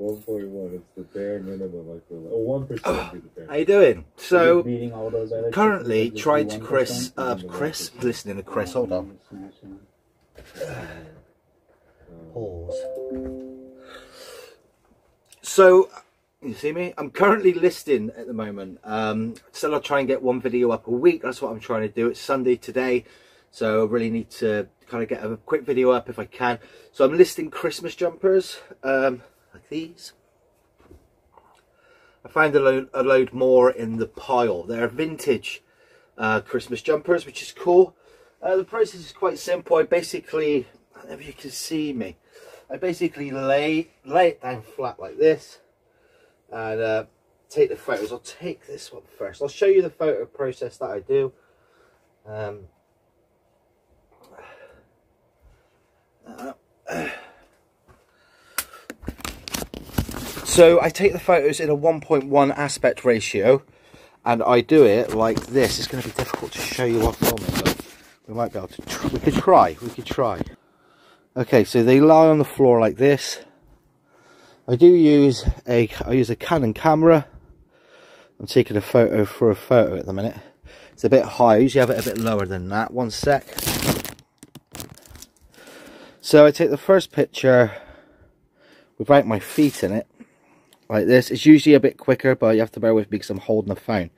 1.1. It's the bare minimum, I feel like. Or 1% would be the bare minimum. How you doing? So, currently trying to Chris, listening to Chris, hold on. Pause. So, you see me? I'm currently listing at the moment. Still, I try and get one video up a week. That's what I'm trying to do. It's Sunday today, so I really need to kind of get a quick video up if I can. So I'm listing Christmas jumpers, like these. I found a load more in the pile. They're vintage Christmas jumpers, which is cool. The process is quite simple. I don't know if you can see me. I basically lay it down flat like this and take the photos. I'll take this one first. I'll show you the photo process that I do. So I take the photos in a 1.1 aspect ratio, and I do it like this. It's going to be difficult to show you off filming, but we might be able to. We could try. Okay, so they lie on the floor like this. I use a Canon camera. I'm taking a photo for a photo at the minute. It's a bit high. I usually have it a bit lower than that. One sec. So I take the first picture without my feet in it, like this. It's usually a bit quicker, but you have to bear with me because I'm holding the phone.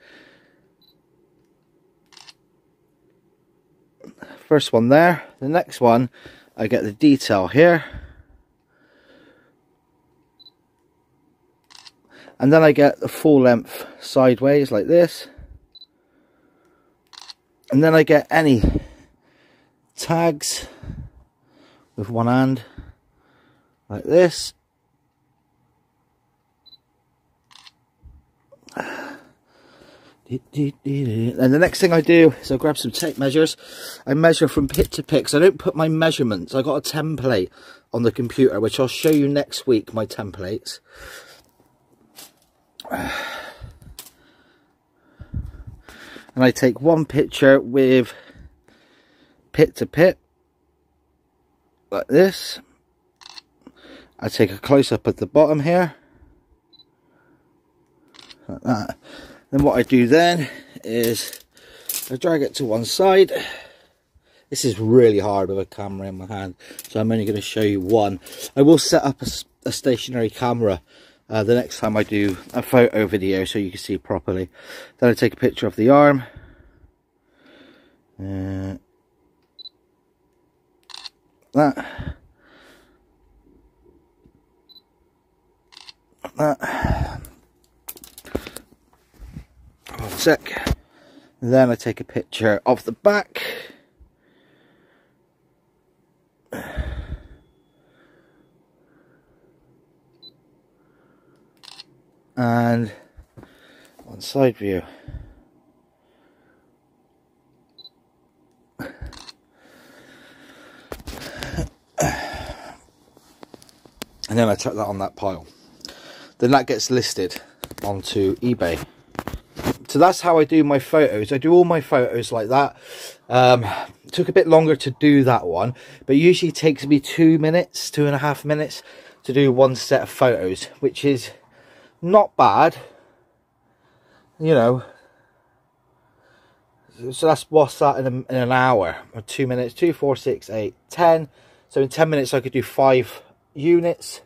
First one there. The next one, I get the detail here. And then I get the full length sideways, like this. And then I get any tags with one hand, like this. And the next thing I do is I grab some tape measures. I measure from pit to pit, so I don't put my measurements. I got a template on the computer, which I'll show you next week, my templates. And I take one picture with pit to pit, like this. I take a close-up at the bottom here, like that. Then what I do then is I drag it to one side. This is really hard with a camera in my hand, so I'm only going to show you one. I will set up a stationary camera the next time I do a photo video, so you can see properly. Then I take a picture of the arm, that. One sec. And then I take a picture of the back. And one side view. And then I chuck that on that pile. Then that gets listed onto eBay. So that's how I do my photos. I do all my photos like that. Took a bit longer to do that one, but usually takes me 2 minutes, 2.5 minutes to do one set of photos, which is not bad, you know. So that's what's that in an hour or 2 minutes. 2, 4, 6, 8, 10. So in 10 minutes, I could do 5 units.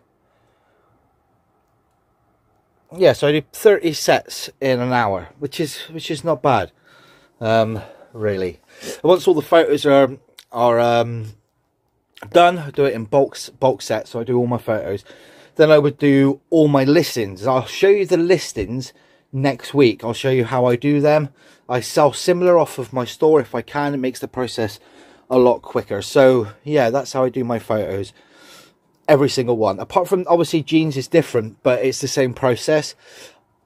Yeah, so I do 30 sets in an hour, which is not bad, really. And once all the photos are done, I do it in bulk sets. So I do all my photos. Then I would do all my listings. I'll show you the listings next week. I'll show you how I do them. I sell similar off of my store if I can. It makes the process a lot quicker. So yeah, that's how I do my photos. Every single one, apart from obviously jeans is different, but it's the same process.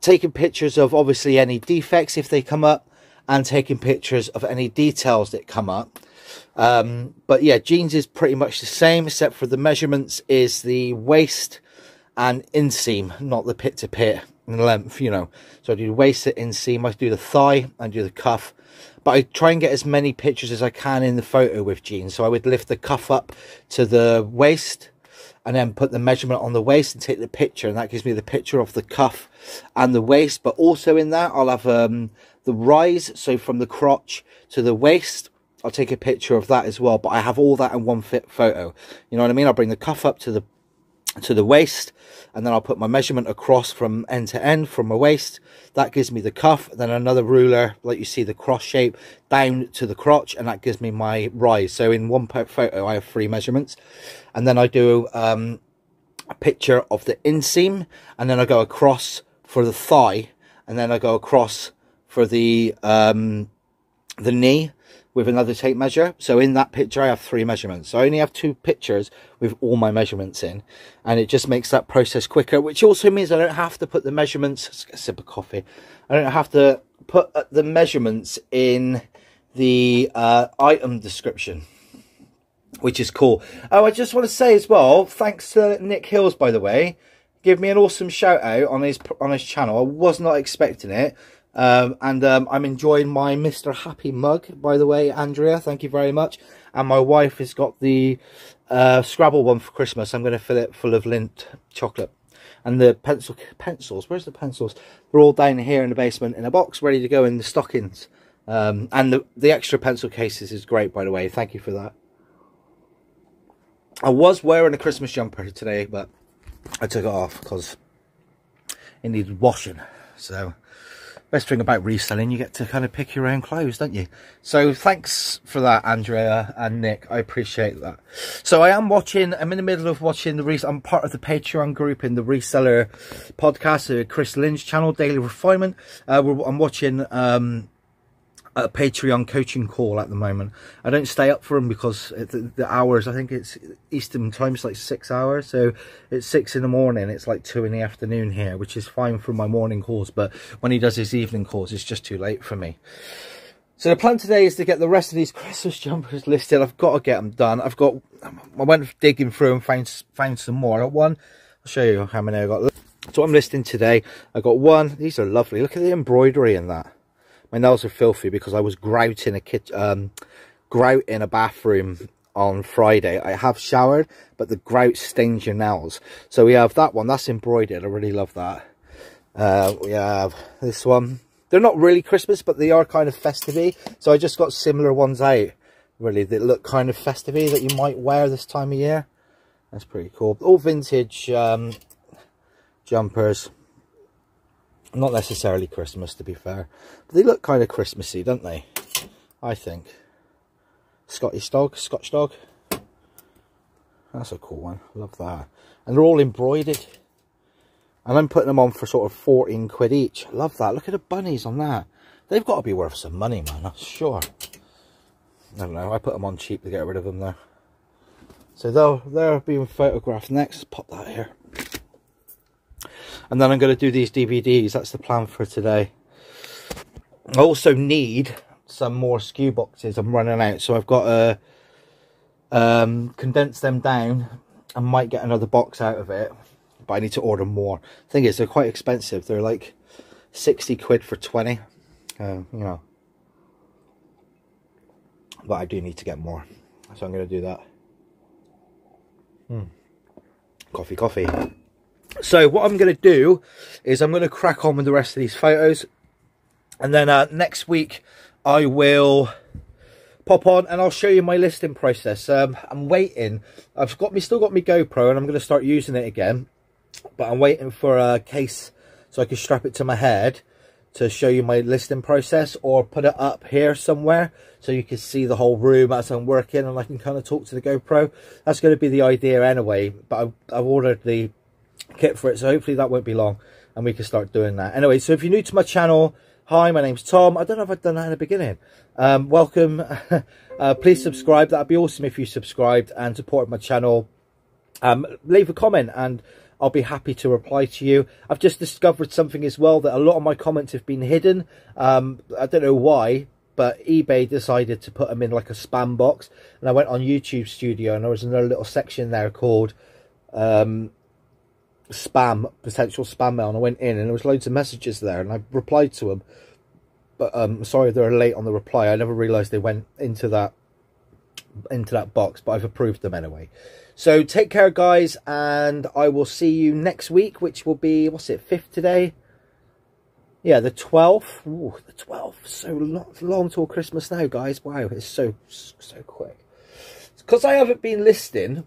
Taking pictures of obviously any defects if they come up, and taking pictures of any details that come up. But yeah, jeans is pretty much the same, except for the measurements is the waist and inseam, not the pit to pit and length, you know. So I do waist to inseam, I do the thigh and do the cuff. But I try and get as many pictures as I can in the photo with jeans. So I would lift the cuff up to the waist, and then put the measurement on the waist and take the picture, and that gives me the picture of the cuff and the waist. But also in that I'll have the rise, so from the crotch to the waist, I'll take a picture of that as well. But I have all that in one fit photo, you know what I mean? I'll bring the cuff up to the waist, and then I'll put my measurement across from end to end from my waist. That gives me the cuff, then another ruler, like you see the cross shape, down to the crotch, and that gives me my rise. So in one photo I have three measurements, and then I do a picture of the inseam, and then I go across for the thigh, and then I go across for the knee with another tape measure. So in that picture I have three measurements. So I only have two pictures with all my measurements in, and it just makes that process quicker, which also means I don't have to put the measurements, let's get a sip of coffee, I don't have to put the measurements in the item description, which is cool. Oh, I just want to say as well, thanks to Nick Hills, by the way, give me an awesome shout out on his channel. I was not expecting it. I'm enjoying my Mr. Happy mug, by the way, Andrea, thank you very much. And my wife has got the Scrabble one for Christmas. I'm going to fill it full of Lindt chocolate. And the pencils, where's the pencils? They're all down here in the basement in a box, ready to go in the stockings. And the extra pencil cases is great, by the way, thank you for that. I was wearing a Christmas jumper today, but I took it off because it needed washing, so... Best thing about reselling, you get to kind of pick your own clothes, don't you? So thanks for that, Andrea and Nick, I appreciate that. So I'm in the middle of watching I'm part of the Patreon group in the Reseller Podcast, Chris Lynch channel, Daily Refinement. I'm watching a Patreon coaching call at the moment. I don't stay up for them because the hours, I think it's Eastern time, it's like 6 hours, so it's 6 in the morning, it's like 2 in the afternoon here, which is fine for my morning calls, but when he does his evening calls it's just too late for me. So the plan today is to get the rest of these Christmas jumpers listed. I've got to get them done. I went digging through and found some more. I got one, I'll show you how many I got. So I'm listing today, I got one, these are lovely, look at the embroidery in that. My nails are filthy because I was grouting in a bathroom on Friday. I have showered, but the grout stains your nails. So we have that one. That's embroidered. I really love that. We have this one. They're not really Christmas, but they are kind of festive-y. So I just got similar ones out, really, that look kind of festive-y that you might wear this time of year. That's pretty cool. All vintage jumpers. Not necessarily Christmas, to be fair, but they look kind of Christmassy, don't they? I think Scotch dog, that's a cool one, love that. And they're all embroidered, and I'm putting them on for sort of 14 quid each. Love that. Look at the bunnies on that, they've got to be worth some money, man, I'm sure. I don't know, I put them on cheap to get rid of them there. So they're being photographed next. Pop that here. And then I'm going to do these DVDs. That's the plan for today. I also need some more SKU boxes. I'm running out. So I've got to condense them down. I might get another box out of it. But I need to order more. The thing is, they're quite expensive. They're like 60 quid for 20. You know. But I do need to get more. So I'm going to do that. Coffee, coffee. So what I'm going to do is I'm going to crack on with the rest of these photos, and then next week I will pop on and I'll show you my listing process. I'm waiting. I've still got my GoPro, and I'm going to start using it again, but I'm waiting for a case so I can strap it to my head to show you my listing process, or put it up here somewhere so you can see the whole room as I'm working, and I can kind of talk to the GoPro. That's going to be the idea anyway, but I've ordered the kit for it, so hopefully that won't be long and we can start doing that anyway. So if you're new to my channel, hi, my name's Tom. I don't know if I've done that in the beginning. Welcome. Please subscribe, that'd be awesome if you subscribed and supported my channel. Leave a comment and I'll be happy to reply to you. I've just discovered something as well, that a lot of my comments have been hidden. I don't know why, but eBay decided to put them in like a spam box, and I went on YouTube Studio and there was another little section there called spam, potential spam mail, and I went in and there was loads of messages there, and I replied to them, but sorry they're late on the reply. I never realized they went into that box, but I've approved them anyway. So take care, guys, and I will see you next week, which will be, what's it, 5th today? Yeah, the 12th. Ooh, the 12th. So long till Christmas now, guys. Wow, it's so quick. Because I haven't been listing,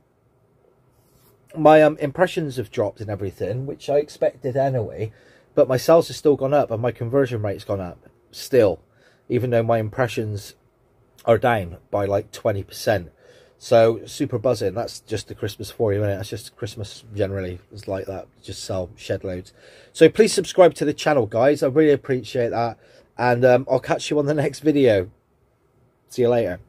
my impressions have dropped and everything, which I expected anyway. But my sales have still gone up and my conversion rate's gone up still, even though my impressions are down by like 20%. So super buzzing. That's just the Christmas for you, isn't it? That's just Christmas generally. It's like that. Just sell shed loads. So please subscribe to the channel, guys. I really appreciate that. And I'll catch you on the next video. See you later.